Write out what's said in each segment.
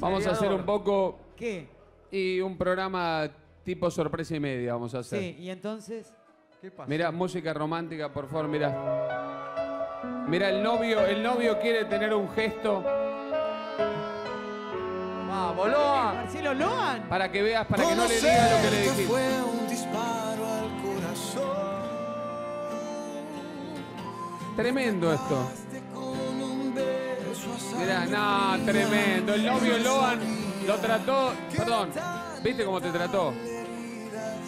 Vamos a hacer un poco... ¿Qué? Y un programa tipo sorpresa y media vamos a hacer. Sí, y entonces... ¿Qué pasa? Mirá, música romántica, por favor, mirá. Mirá, el novio quiere tener un gesto. ¡Vamos, Loan! ¡Marcelo Loan! Para que veas, para que no le digas lo que le dijiste. Fue un disparo al corazón. Tremendo esto. Mirá, no, tremendo. El novio Loan lo trató... Perdón, ¿viste cómo te trató?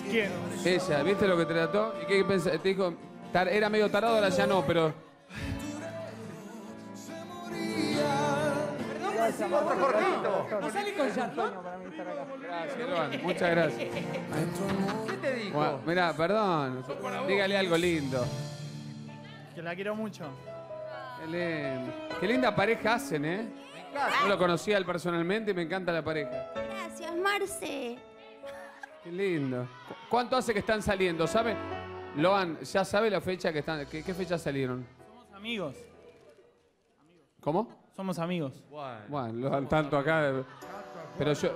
¿Quién? Ella, ¿viste lo que te trató? ¿Y qué pensaste? Te dijo, era medio tarado, ahora ya no, pero... Perdón, Marcelo, cortito. ¿No sale con Charlotte? Gracias, Loan, muchas gracias. ¿Qué te dijo? Bueno, mirá, perdón, dígale algo lindo. Que la quiero mucho. Qué linda pareja hacen, ¿eh? Me encanta. No lo conocía él personalmente y me encanta la pareja. Gracias, Marce. Qué lindo. ¿Cuánto hace que están saliendo? ¿Sabe? Loan, ¿ya sabe la fecha que están? ¿Qué fecha salieron? Somos amigos. ¿Cómo? Somos amigos. Bueno, Loan, tanto acá. Pero yo...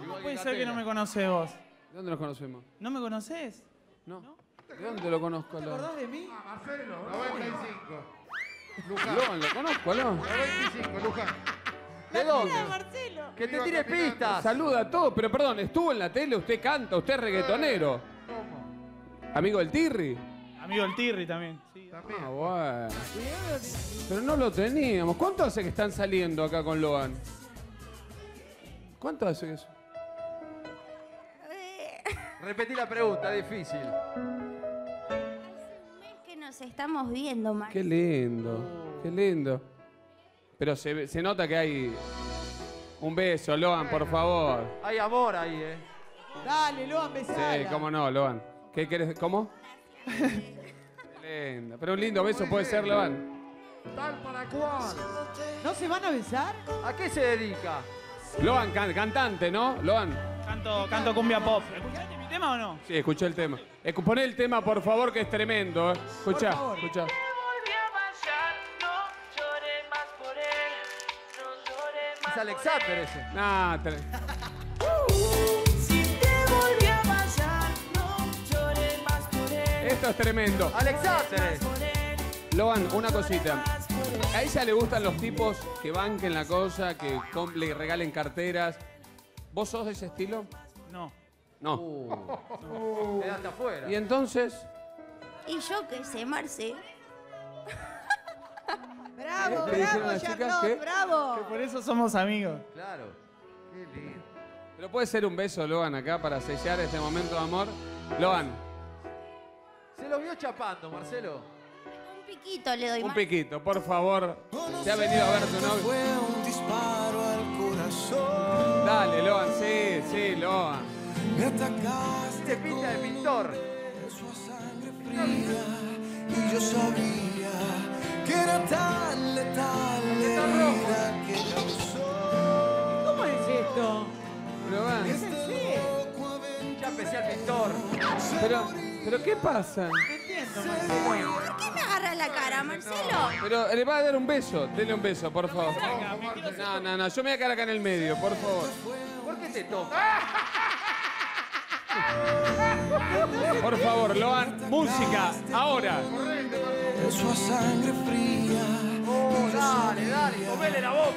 ¿Cómo puede ser que no me conoces vos? ¿De dónde nos conocemos? ¿No me conoces? No. ¿De dónde lo conozco? ¿Te acordás de mí? Ah, Marcelo, 95. Lucas. Loan, lo conozco, Loan. 25, Lucas. ¿De dónde? Que te tire pistas. Saluda a todos, pero perdón, estuvo en la tele, usted canta, usted es reggaetonero. ¿Cómo? Amigo del Tirri. Amigo del Tirri también. Sí, también. Ah, bueno. Pero no lo teníamos. ¿Cuánto hace que están saliendo acá con Loan? ¿Cuánto hace eso? Repetí la pregunta, difícil. Nos estamos viendo, Marcelo. Qué lindo, qué lindo. Pero se nota que hay un beso, Loan, por favor. Hay amor ahí, ¿eh? Dale, Loan, besala. Sí, cómo no, Loan. ¿Qué querés? ¿Cómo? Qué lindo. Pero un lindo beso puede ser, Loan. Tal para cual. ¿No se van a besar? ¿A qué se dedica? Loan, cantante, ¿no? Loan. Canto cumbia pop. ¿El tema o no? Sí, escuché el tema. Poné el tema, por favor, que es tremendo. Escuchá, escuchá. Es Alexander ese. Nah, si te volví a pasar, no lloré más por él. Esto es tremendo. Alexander. Loan, una cosita. A ella le gustan los tipos que banquen la cosa, que le regalen carteras. ¿Vos sos de ese estilo? No. No. Quedaste afuera. ¿Y entonces? Y yo qué sé, Marce. Bravo, bravo, Charlotte, bravo. Que por eso somos amigos. Claro. Qué lindo. Pero puede ser un beso, Loan, acá para sellar este momento de amor. Loan. Se lo vio chapando, Marcelo. Un piquito le doy. Un piquito, por favor. Te ha venido a ver tu novio. Fue un disparo al corazón. Dale, Loan, sí, sí, Loan. Me atacaste pinta de pintor. Y yo sabía que era tan letal. ¿Cómo es esto? ¿Es en serio? Ya empecé al pintor. Pero ¿qué pasa? No entiendo, Marcelo. ¿Por qué me agarras la cara, Marcelo? Pero le va a dar un beso. Dele un beso, por favor. No, yo me voy a quedar acá en el medio, por favor. ¿Por qué te toca? Por favor, Loan, música, ahora. Eso a sangre fría. Oh, dale, dale, comele la boca.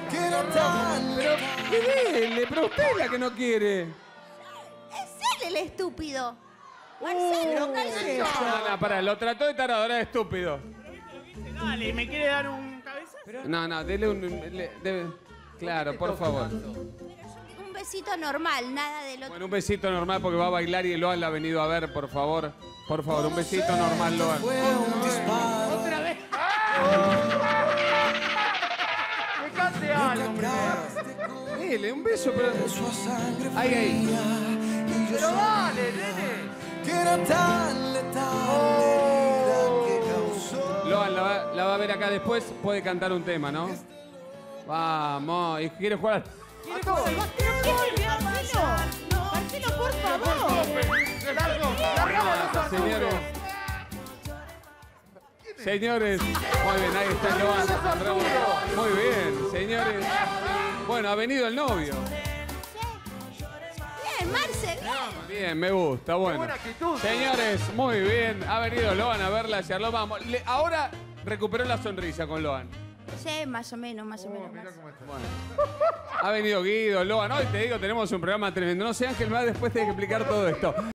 Pero usted es la que no quiere. Es él el estúpido. Marcelo, calma. No, pará, lo trató de tarado, ahora es estúpido. Dale, ¿me quiere dar un cabezazo? No, dele un... Claro, por favor. Un besito normal, nada de lo... Bueno, un besito normal porque va a bailar y Loan la ha venido a ver, por favor. Por favor, un besito normal, Loan. ¡Otra vez! ¡Me cante algo! Dele, un beso, pero... ¡Ahí! ¡Pero dale, nene! Loan, la va a ver acá después, puede cantar un tema, ¿no? Vamos, y quiere jugar... ¿Quiere jugar al... Marcelo, por favor. Señores. Señores. Muy bien, ahí está Loan. Muy bien, señores. Bueno, ha venido el novio. Bien, Marce, bien. Bien, me gusta, bueno. Buena actitud. Señores, muy bien. Ha venido Loan a verla, charló. Vamos. Ahora recuperó la sonrisa con Loan. Sí, más o menos. Mirá cómo está. Bueno. Ha venido Guido, Loan. Hoy te digo, tenemos un programa tremendo. No sé, Ángel, más después tenés que explicar todo esto.